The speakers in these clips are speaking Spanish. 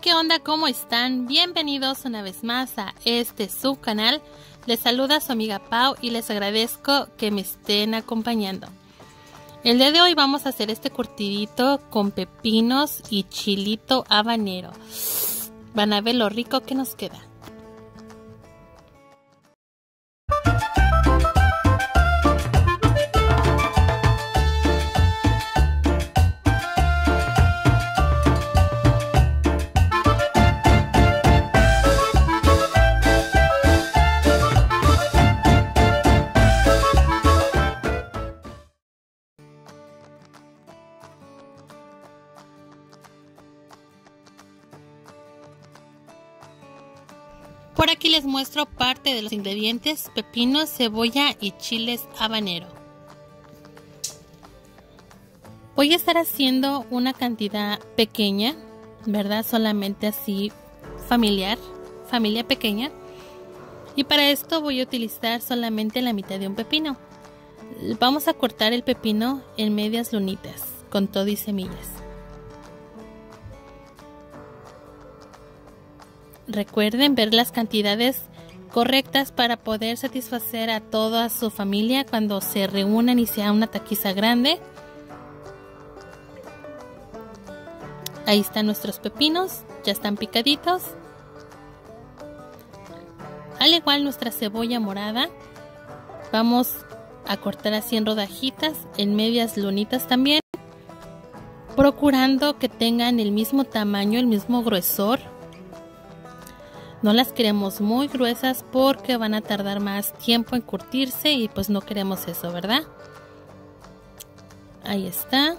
¿qué onda? ¿Cómo están? Bienvenidos una vez más a este subcanal. Les saluda su amiga Pau y les agradezco que me estén acompañando. El día de hoy vamos a hacer este curtidito con pepinos y chilito habanero. Van a ver lo rico que nos queda. Por aquí les muestro parte de los ingredientes: pepinos, cebolla y chiles habanero. Voy a estar haciendo una cantidad pequeña, ¿verdad? Solamente así familiar, familia pequeña. Y para esto voy a utilizar solamente la mitad de un pepino. Vamos a cortar el pepino en medias lunitas, con todo y semillas. Recuerden ver las cantidades correctas para poder satisfacer a toda su familia cuando se reúnan y sea una taquiza grande. Ahí están nuestros pepinos, ya están picaditos. Al igual nuestra cebolla morada, vamos a cortar así en rodajitas, en medias lunitas también, procurando que tengan el mismo tamaño, el mismo gruesor. No las queremos muy gruesas porque van a tardar más tiempo en curtirse y pues no queremos eso, ¿verdad? Ahí está.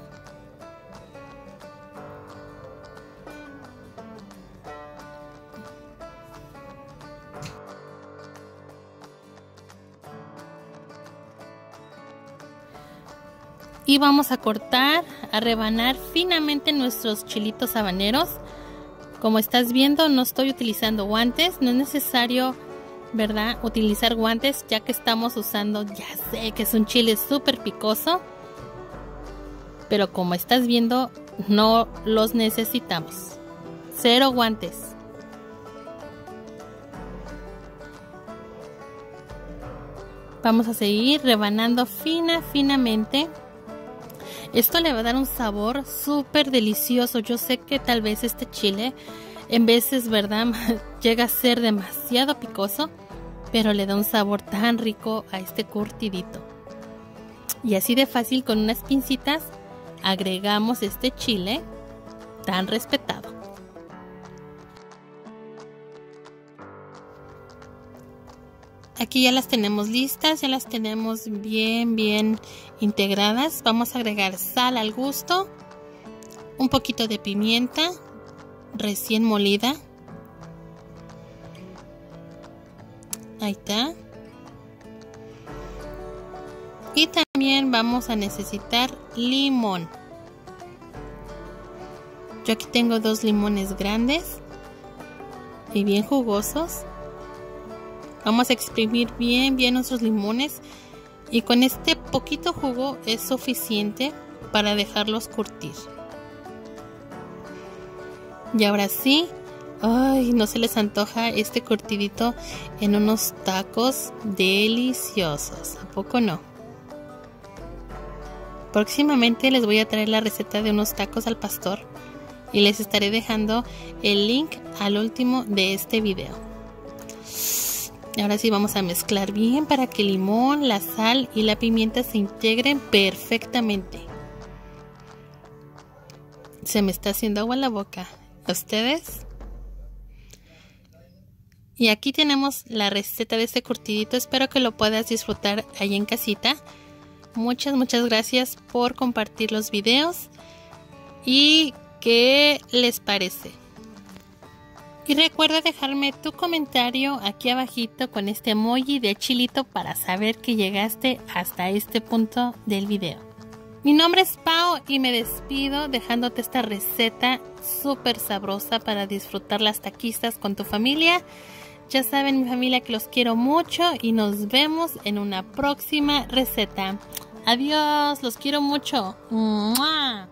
Y vamos a cortar, a rebanar finamente nuestros chilitos habaneros. Como estás viendo, no estoy utilizando guantes, no es necesario, ¿verdad?, utilizar guantes, ya que estamos usando, ya sé que es un chile súper picoso, pero como estás viendo, no los necesitamos. Cero guantes. Vamos a seguir rebanando finamente. Esto le va a dar un sabor súper delicioso. Yo sé que tal vez este chile en veces, ¿verdad?, llega a ser demasiado picoso, pero le da un sabor tan rico a este curtidito. Y así de fácil, con unas pincitas, agregamos este chile tan respetado. Aquí ya las tenemos listas, ya las tenemos bien integradas. Vamos a agregar sal al gusto, un poquito de pimienta recién molida. Ahí está. Y también vamos a necesitar limón. Yo aquí tengo 2 limones grandes y bien jugosos. Vamos a exprimir bien nuestros limones, y con este poquito jugo es suficiente para dejarlos curtir. Y ahora sí, ay, ¿no se les antoja este curtidito en unos tacos deliciosos? ¿A poco no? Próximamente les voy a traer la receta de unos tacos al pastor y les estaré dejando el link al último de este video. Ahora sí vamos a mezclar bien para que el limón, la sal y la pimienta se integren perfectamente. Se me está haciendo agua en la boca. ¿A ustedes? Y aquí tenemos la receta de este curtidito. Espero que lo puedas disfrutar ahí en casita. Muchas gracias por compartir los videos. ¿Y qué les parece? Y recuerda dejarme tu comentario aquí abajito con este emoji de chilito para saber que llegaste hasta este punto del video. Mi nombre es Pau y me despido dejándote esta receta súper sabrosa para disfrutar las taquizas con tu familia. Ya saben, mi familia, que los quiero mucho y nos vemos en una próxima receta. Adiós, los quiero mucho. ¡Mua!